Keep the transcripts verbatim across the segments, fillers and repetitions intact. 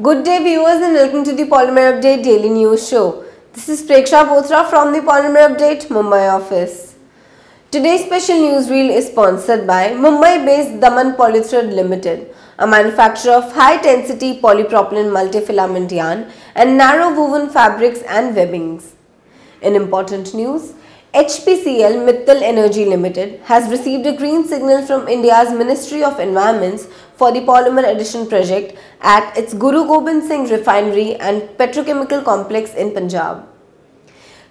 Good day viewers and welcome to the Polymer Update Daily News Show. This is Preksha Botra from the Polymer Update Mumbai office. Today's special newsreel is sponsored by Mumbai-based Daman Polythread Limited, a manufacturer of high-tensity polypropylene multifilament yarn and narrow woven fabrics and webbings. In important news, H P C L Mittal Energy Limited has received a green signal from India's Ministry of Environments for the polymer addition project at its Guru Gobind Singh refinery and petrochemical complex in Punjab.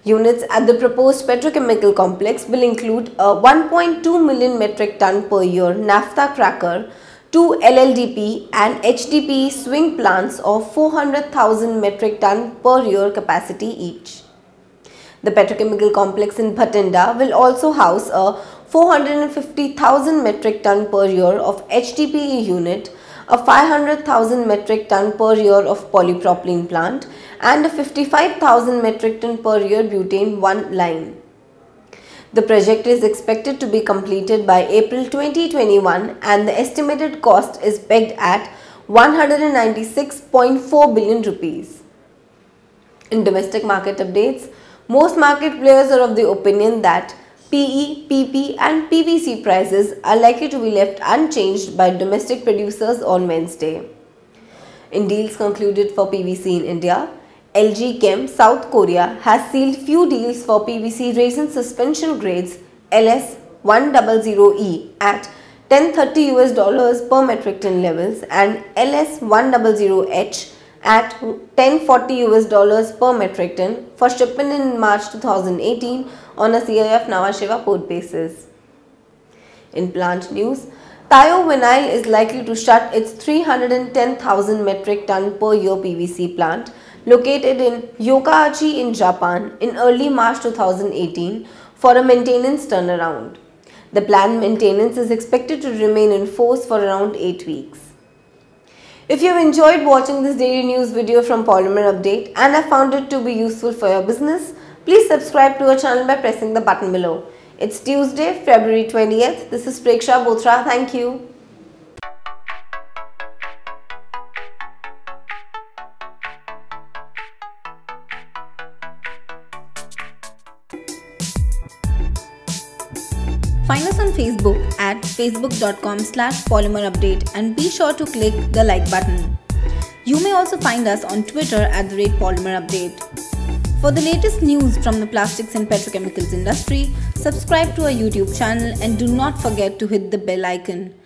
Units at the proposed petrochemical complex will include a one point two million metric ton per year naphtha cracker, two L L D P and H D P E swing plants of four hundred thousand metric ton per year capacity each. The petrochemical complex in Bhatinda will also house a four hundred fifty thousand metric ton per year of H D P E unit, a five hundred thousand metric ton per year of polypropylene plant and a fifty-five thousand metric ton per year butane one line. The project is expected to be completed by April twenty twenty-one and the estimated cost is pegged at one hundred ninety-six point four billion rupees. In domestic market updates, most market players are of the opinion that P E, P P and P V C prices are likely to be left unchanged by domestic producers on Wednesday. In deals concluded for P V C in India, L G Chem South Korea has sealed few deals for P V C resin suspension grades L S one hundred E at ten thirty U S dollars per metric ton levels and L S one hundred H at ten forty U S dollars per metric ton for shipment in March two thousand eighteen on a C I F Nawasheva port basis. In plant news, Taiyo Vinyl is likely to shut its three hundred ten thousand metric ton per year P V C plant located in Yokohama in Japan in early March two thousand eighteen for a maintenance turnaround. The planned maintenance is expected to remain in force for around eight weeks. If you have enjoyed watching this daily news video from Polymer Update and have found it to be useful for your business, please subscribe to our channel by pressing the button below. It's Tuesday, February twentieth. This is Preksha Botra. Thank you. Find us on Facebook at facebook dot com slash polymer update and be sure to click the like button. You may also find us on Twitter at the rate Polymer Update. For the latest news from the plastics and petrochemicals industry, subscribe to our YouTube channel and do not forget to hit the bell icon.